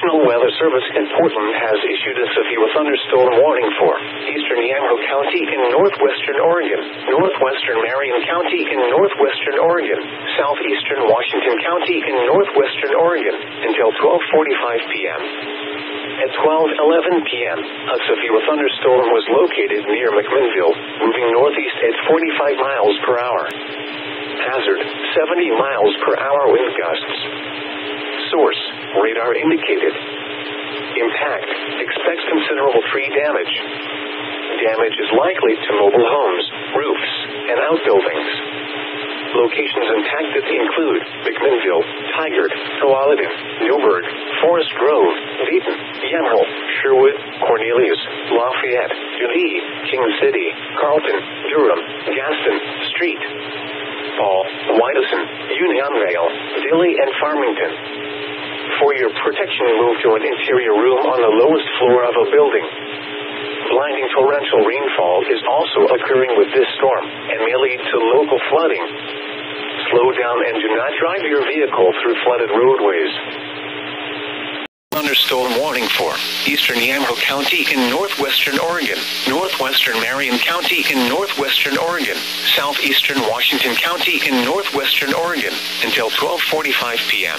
National Weather Service in Portland has issued a severe thunderstorm warning for eastern Yamhill County in northwestern Oregon, northwestern Marion County in northwestern Oregon, southeastern Washington County in northwestern Oregon until 12:45 p.m. At 12:11 p.m., a severe thunderstorm was located near McMinnville, moving northeast at 45 miles per hour. Hazard, 70 miles per hour wind gusts. Source, radar indicated. Impact, expects considerable tree damage. Damage is likely to mobile homes, roofs, and outbuildings. Locations impacted include McMinnville, Tigard, Tualatin, Newburgh, Forest Grove, Dayton, Yamhill, Sherwood, Cornelius, Lafayette, Duley, King City, Carlton, Durham, Gaston Street, Paul, Wideson, Unionvale, Dilley, and Farmington. For your protection, move to an interior room on the lowest floor of a building. Blinding torrential rainfall is also occurring with this storm and may lead to local flooding. Slow down and do not drive your vehicle through flooded roadways. Thunderstorm warning for eastern Yamhill County in northwestern Oregon, northwestern Marion County in northwestern Oregon, southeastern Washington County in northwestern Oregon until 12:45 p.m.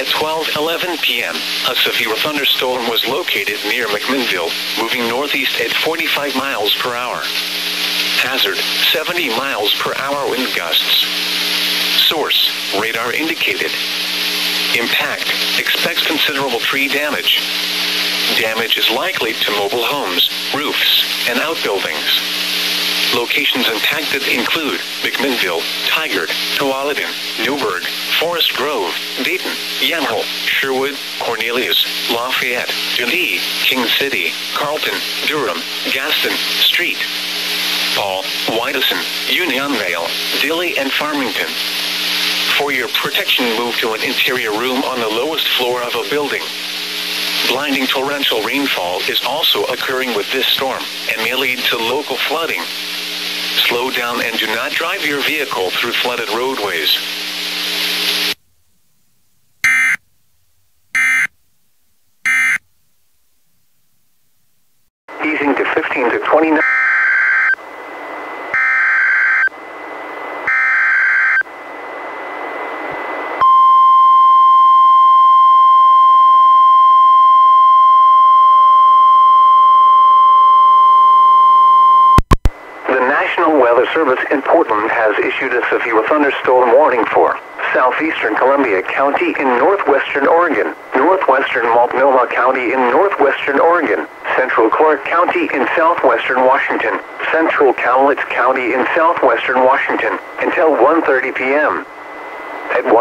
At 12:11 p.m., a severe thunderstorm was located near McMinnville, moving northeast at 45 miles per hour. Hazard, 70 miles per hour wind gusts. Source, radar indicated. Impact, expects considerable tree damage. Damage is likely to mobile homes, roofs, and outbuildings. Locations impacted include McMinnville, Tigard, Tualatin, Newburgh, Forest Grove, Dayton, Yamhill, Sherwood, Cornelius, Lafayette, Duley, King City, Carlton, Durham, Gaston Street, Paul, Wideson, Unionvale, Dilley, and Farmington. For your protection, move to an interior room on the lowest floor of a building. Blinding torrential rainfall is also occurring with this storm and may lead to local flooding. Slow down and do not drive your vehicle through flooded roadways. Easing to 15 to 29. Service in Portland has issued a severe thunderstorm warning for southeastern Columbia County in northwestern Oregon, northwestern Multnomah County in northwestern Oregon, central Clark County in southwestern Washington, central Cowlitz County in southwestern Washington, until 1:30 p.m. At 1:02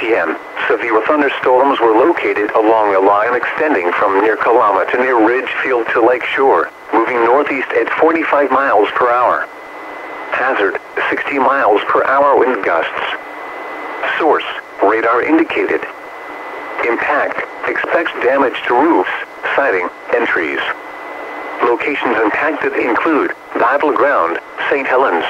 p.m., severe thunderstorms were located along a line extending from near Kalama to near Ridgefield to Lake Shore, moving northeast at 45 miles per hour. Hazard, 60 miles per hour wind gusts. Source, radar indicated. Impact, expects damage to roofs, siding, and trees. Locations impacted include Bible Ground, St. Helens,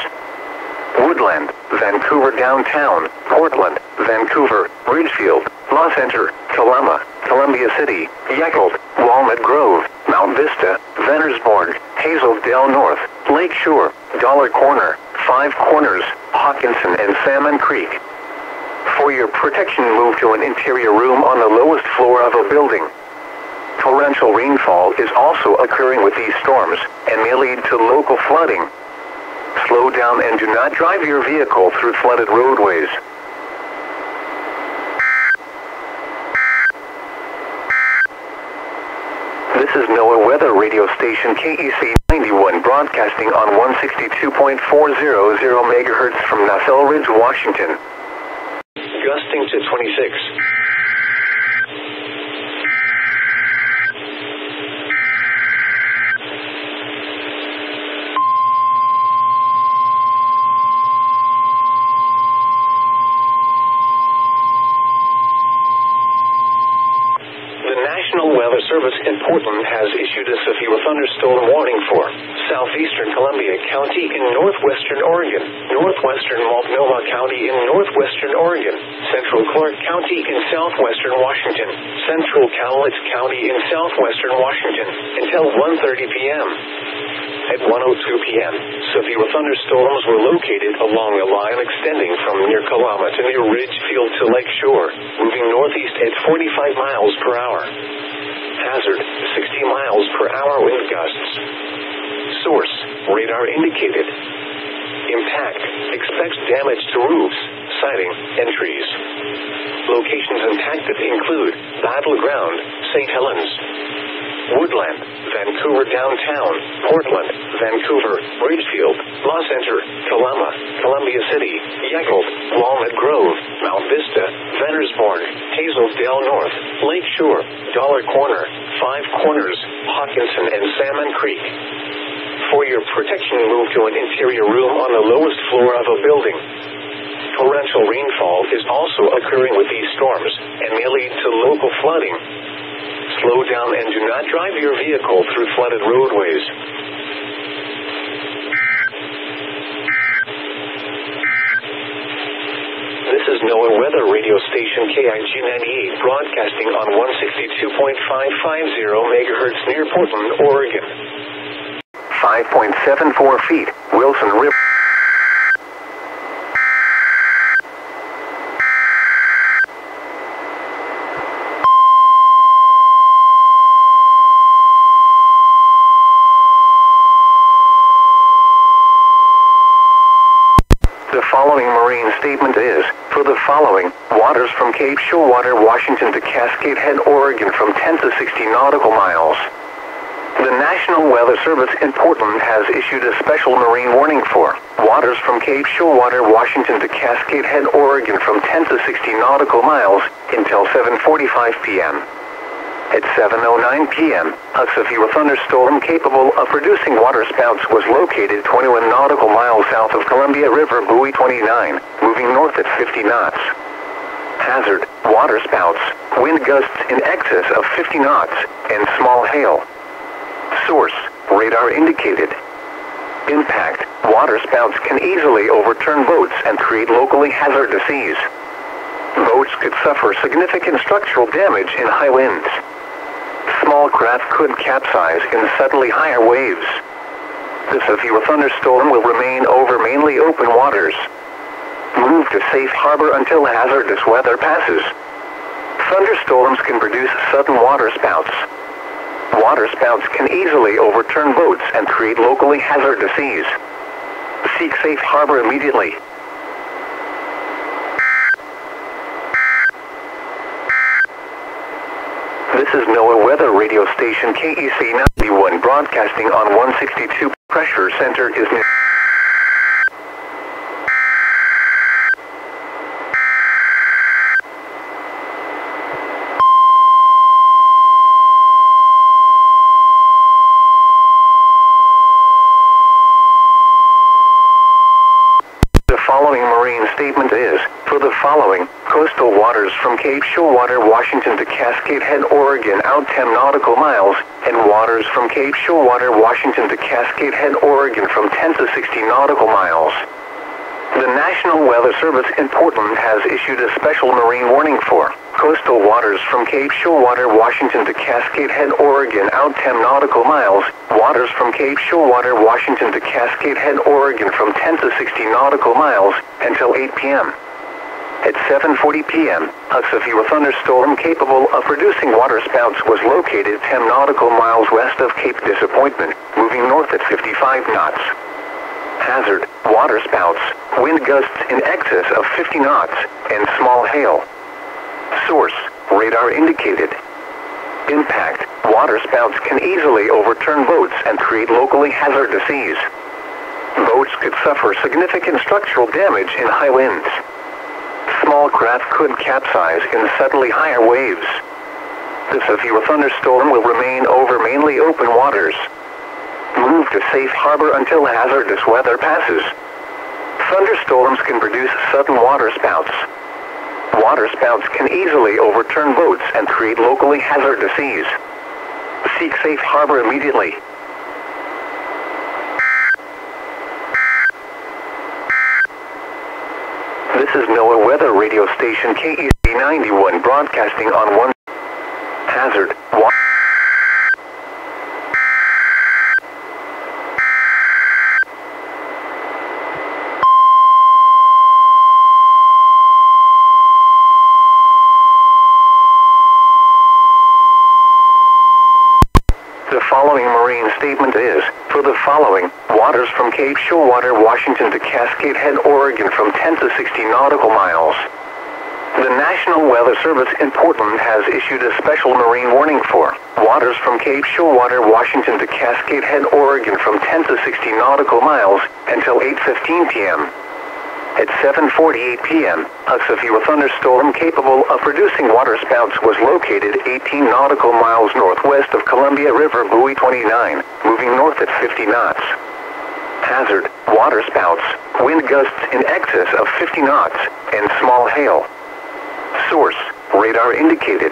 Woodland, Vancouver Downtown, Portland, Vancouver, Ridgefield, Law Center, Kalama, Columbia City, Yakult, Walnut Grove, Mount Vista, Ventersborg, Hazel Dale North, Lake Shore, Dollar Corner, Five Corners, Hawkinson, and Salmon Creek. For your protection, move to an interior room on the lowest floor of a building. Torrential rainfall is also occurring with these storms and may lead to local flooding. Slow down and do not drive your vehicle through flooded roadways. This is NOAA weather radio station KEC91 broadcasting on 162.400 MHz from Nassau Ridge, Washington. Gusting to 26. The National Weather Service Service in Portland has issued a severe thunderstorm warning for southeastern Columbia County in northwestern Oregon, northwestern Multnomah County in northwestern Oregon, central Clark County in southwestern Washington, central Cowlitz County in southwestern Washington until 1:30 p.m. At 1:02 p.m., severe thunderstorms were located along a line extending from near Kalama to near Ridgefield to Lake Shore, moving northeast at 45 miles per hour. Hazard, 60 miles per hour wind gusts. Source, radar indicated. Impact, expects damage to roofs, siding, and trees. Locations impacted include Battleground, St. Helens, Woodland, Vancouver Downtown, Portland, Vancouver, Ridgefield, La Center, Kalama, Columbia City, Yakult, Walnut Grove, Mount Vista, Ventersborn, Hazeldale North, Lakeshore, Dollar Corner, Five Corners, Hawkinson, and Salmon Creek. For your protection, move to an interior room on the lowest floor of a building. Torrential rainfall is also occurring with these storms and may lead to local flooding. Slow down and do not drive your vehicle through flooded roadways. This is NOAA Weather Radio Station KIG98 broadcasting on 162.550 MHz near Portland, Oregon. 5.74 feet, Wilson River. Statement is, for the following, waters from Cape Shoalwater, Washington to Cascade Head, Oregon from 10 to 60 nautical miles. The National Weather Service in Portland has issued a special marine warning for waters from Cape Shoalwater, Washington to Cascade Head, Oregon from 10 to 60 nautical miles until 7:45 p.m. At 7:09 p.m., a severe thunderstorm capable of producing waterspouts was located 21 nautical miles south of Columbia River Buoy 29, moving north at 50 knots. Hazard, waterspouts, wind gusts in excess of 50 knots, and small hail. Source, radar indicated. Impact, waterspouts can easily overturn boats and create locally hazardous seas. Boats could suffer significant structural damage in high winds. Small craft could capsize in suddenly higher waves. The severe thunderstorm will remain over mainly open waters. Move to safe harbor until hazardous weather passes. Thunderstorms can produce sudden waterspouts. Waterspouts can easily overturn boats and create locally hazardous seas. Seek safe harbor immediately. This is NOAA Weather Radio Station KEC91 broadcasting on 162. Pressure center is near. The following marine statement is, for the following, coastal waters from Cape Shoalwater, Washington to Cascade Head, Oregon out 10 nautical miles, and waters from Cape Shoalwater, Washington to Cascade Head, Oregon from 10 to 60 nautical miles. The National Weather Service in Portland has issued a special marine warning for coastal waters from Cape Shoalwater, Washington to Cascade Head, Oregon out 10 nautical miles, waters from Cape Shoalwater, Washington to Cascade Head, Oregon from 10 to 60 nautical miles until 8 p.m. At 7:40 p.m., a severe thunderstorm capable of producing waterspouts was located 10 nautical miles west of Cape Disappointment, moving north at 55 knots. Hazard, waterspouts, wind gusts in excess of 50 knots, and small hail. Source, radar indicated. Impact, waterspouts can easily overturn boats and create locally hazardous seas. Boats could suffer significant structural damage in high winds. Small craft could capsize in suddenly higher waves. The severe thunderstorm will remain over mainly open waters. Move to safe harbor until hazardous weather passes. Thunderstorms can produce sudden waterspouts. Waterspouts can easily overturn boats and create locally hazardous seas. Seek safe harbor immediately. This is NOAA weather radio station KEC91 broadcasting on one hazard. Statement is, for the following, waters from Cape Shoalwater, Washington to Cascade Head, Oregon from 10 to 60 nautical miles. The National Weather Service in Portland has issued a special marine warning for waters from Cape Shoalwater, Washington to Cascade Head, Oregon from 10 to 60 nautical miles until 8:15 p.m. At 7:48 p.m., a severe thunderstorm capable of producing waterspouts was located 18 nautical miles northwest of Columbia River Buoy 29, moving north at 50 knots. Hazard, waterspouts, wind gusts in excess of 50 knots, and small hail. Source, radar indicated.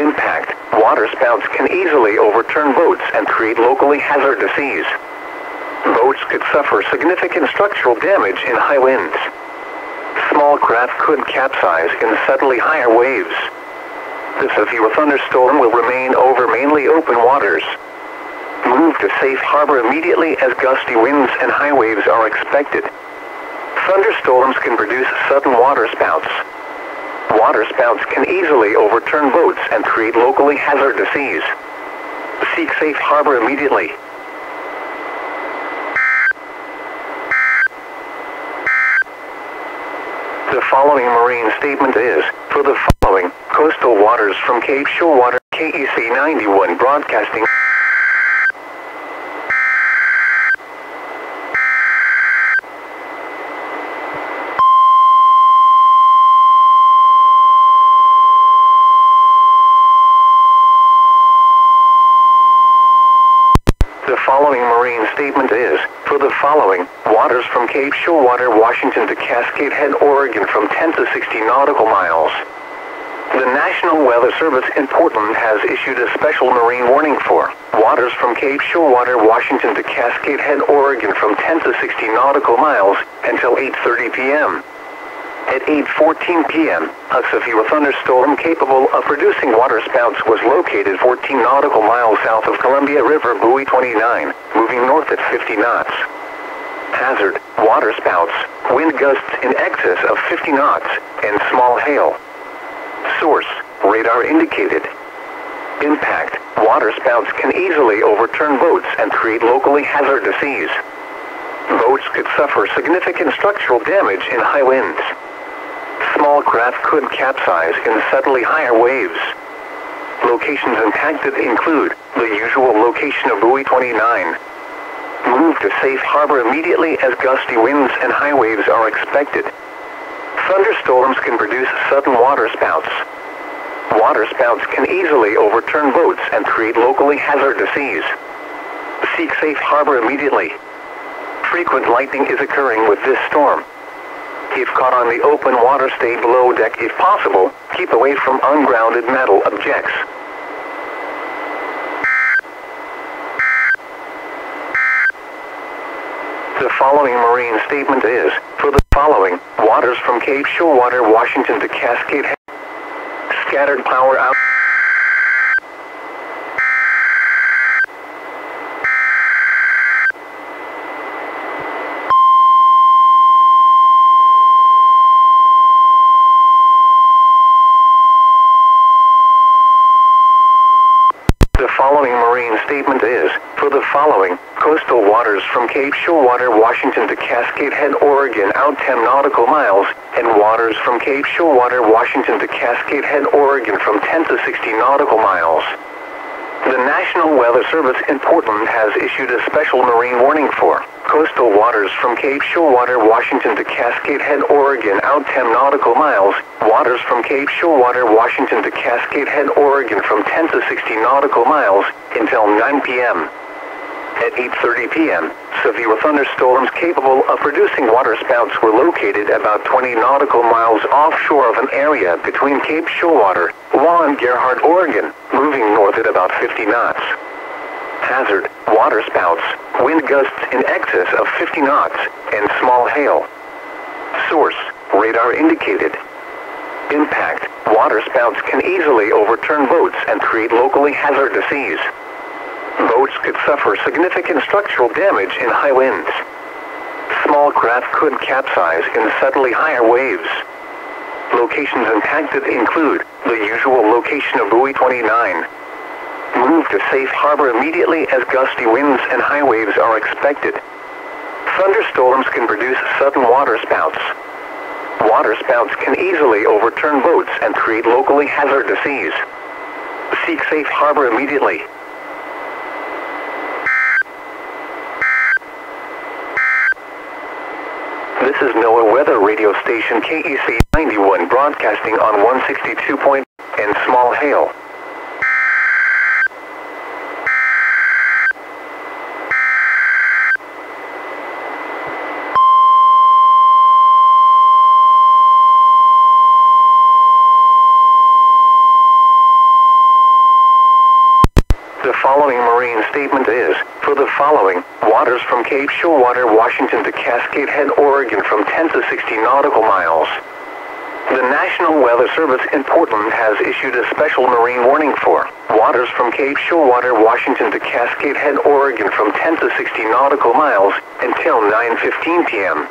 Impact, waterspouts can easily overturn boats and create locally hazardous seas. Boats could suffer significant structural damage in high winds. Small craft could capsize in suddenly higher waves. The severe thunderstorm will remain over mainly open waters. Move to safe harbor immediately as gusty winds and high waves are expected. Thunderstorms can produce sudden waterspouts. Waterspouts can easily overturn boats and create locally hazardous seas. Seek safe harbor immediately. The following marine statement is, for the following, coastal waters from Cape Shoalwater, KEC91 broadcasting. The following marine statement is, for the following, waters from Cape Shoalwater, Washington to Cascade Head, Oregon from 10 to 60 nautical miles. The National Weather Service in Portland has issued a special marine warning for waters from Cape Shoalwater, Washington to Cascade Head, Oregon from 10 to 60 nautical miles until 8:30 p.m. At 8:14 p.m., a severe thunderstorm capable of producing waterspouts was located 14 nautical miles south of Columbia River Buoy 29, moving north at 50 knots. Hazard, waterspouts, wind gusts in excess of 50 knots, and small hail. Source, radar indicated. Impact, waterspouts can easily overturn boats and create locally hazardous seas. Boats could suffer significant structural damage in high winds. Small craft could capsize in suddenly higher waves. Locations impacted include the usual location of Buoy 29. Move to safe harbor immediately as gusty winds and high waves are expected. Thunderstorms can produce sudden waterspouts. Waterspouts can easily overturn boats and create locally hazardous seas. Seek safe harbor immediately. Frequent lightning is occurring with this storm. If caught on the open water, stay below deck if possible. Keep away from ungrounded metal objects. The following marine statement is, for the following, waters from Cape Shoalwater, Washington to Cascade Head, scattered power out. Statement is, for the following, coastal waters from Cape Shoalwater, Washington to Cascade Head, Oregon out 10 nautical miles, and waters from Cape Shoalwater, Washington to Cascade Head, Oregon from 10 to 60 nautical miles. The National Weather Service in Portland has issued a special marine warning for coastal waters from Cape Shoalwater, Washington to Cascade Head, Oregon out 10 nautical miles, waters from Cape Shoalwater, Washington to Cascade Head, Oregon from 10 to 60 nautical miles until 9 p.m. At 8:30 p.m., Severe thunderstorms capable of producing waterspouts were located about 20 nautical miles offshore of an area between Cape Shoalwater, Juan Gerhardt, Oregon, moving north at about 50 knots. Hazard, waterspouts, wind gusts in excess of 50 knots, and small hail. Source, radar indicated. Impact, waterspouts can easily overturn boats and create locally hazardous seas. Boats could suffer significant structural damage in high winds. Small craft could capsize in suddenly higher waves. Locations impacted include the usual location of Buoy 29. Move to safe harbor immediately as gusty winds and high waves are expected. Thunderstorms can produce sudden waterspouts. Waterspouts can easily overturn boats and create locally hazardous seas. Seek safe harbor immediately. This is NOAA weather radio station KEC91 broadcasting on 162.0 and small hail. Statement is, for the following, waters from Cape Shoalwater, Washington to Cascade Head, Oregon from 10 to 60 nautical miles. The National Weather Service in Portland has issued a special marine warning for waters from Cape Shoalwater, Washington to Cascade Head, Oregon from 10 to 60 nautical miles until 9:15 p.m.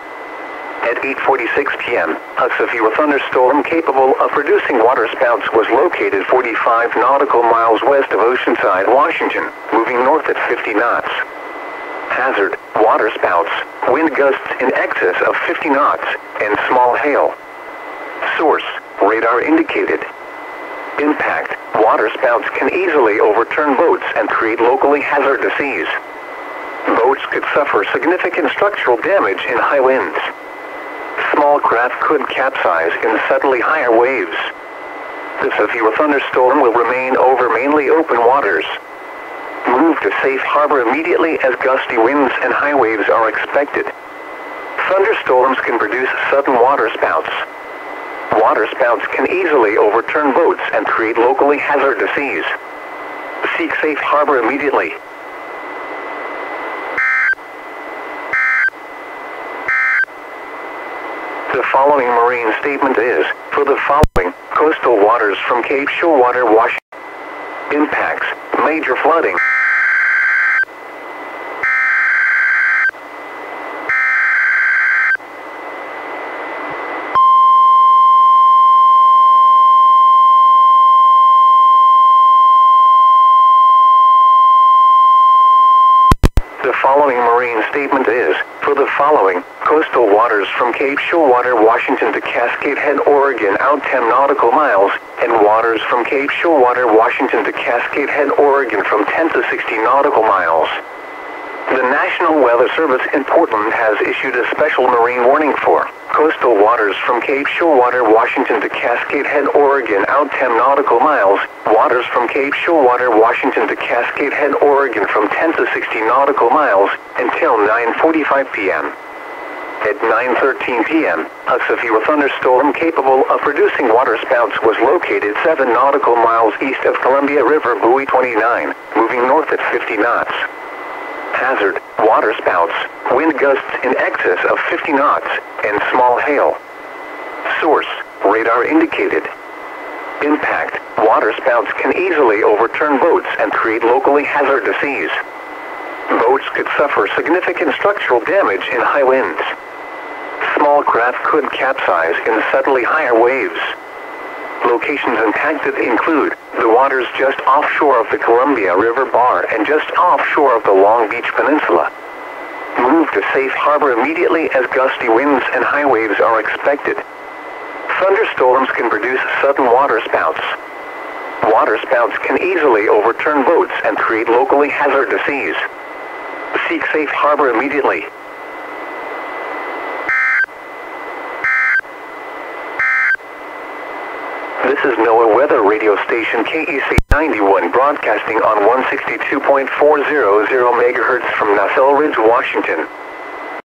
At 8:46 p.m., a severe thunderstorm capable of producing waterspouts was located 45 nautical miles west of Oceanside, Washington, moving north at 50 knots. Hazard, waterspouts, wind gusts in excess of 50 knots, and small hail. Source, radar indicated. Impact, waterspouts can easily overturn boats and create locally hazardous seas. Boats could suffer significant structural damage in high winds. Small craft could capsize in suddenly higher waves. The severe thunderstorm will remain over mainly open waters. Move to safe harbor immediately as gusty winds and high waves are expected. Thunderstorms can produce sudden waterspouts. Waterspouts can easily overturn boats and create locally hazardous seas. Seek safe harbor immediately. The following marine statement is, for the following, coastal waters from Cape Shoalwater, Washington. Impacts, major flooding. The following marine statement is, for the following, coastal waters from Cape Shoalwater, Washington to Cascade Head, Oregon, out 10 nautical miles, and waters from Cape Shoalwater, Washington to Cascade Head, Oregon, from 10 to 60 nautical miles. The National Weather Service in Portland has issued a special marine warning for coastal waters from Cape Shoalwater, Washington to Cascade Head, Oregon, out 10 nautical miles, waters from Cape Shoalwater, Washington to Cascade Head, Oregon, from 10 to 60 nautical miles until 9:45 p.m. At 9:13 p.m., a severe thunderstorm capable of producing waterspouts was located 7 nautical miles east of Columbia River Buoy 29, moving north at 50 knots. Hazard, waterspouts, wind gusts in excess of 50 knots, and small hail. Source, radar indicated. Impact, waterspouts can easily overturn boats and create locally hazardous seas. Boats could suffer significant structural damage in high winds. Small craft could capsize in suddenly higher waves. Locations impacted include the waters just offshore of the Columbia River Bar and just offshore of the Long Beach Peninsula. Move to safe harbor immediately as gusty winds and high waves are expected. Thunderstorms can produce sudden waterspouts. Waterspouts can easily overturn boats and create locally hazardous seas. Seek safe harbor immediately. This is NOAA weather radio station KEC91 broadcasting on 162.400 MHz from Nassau Ridge, Washington.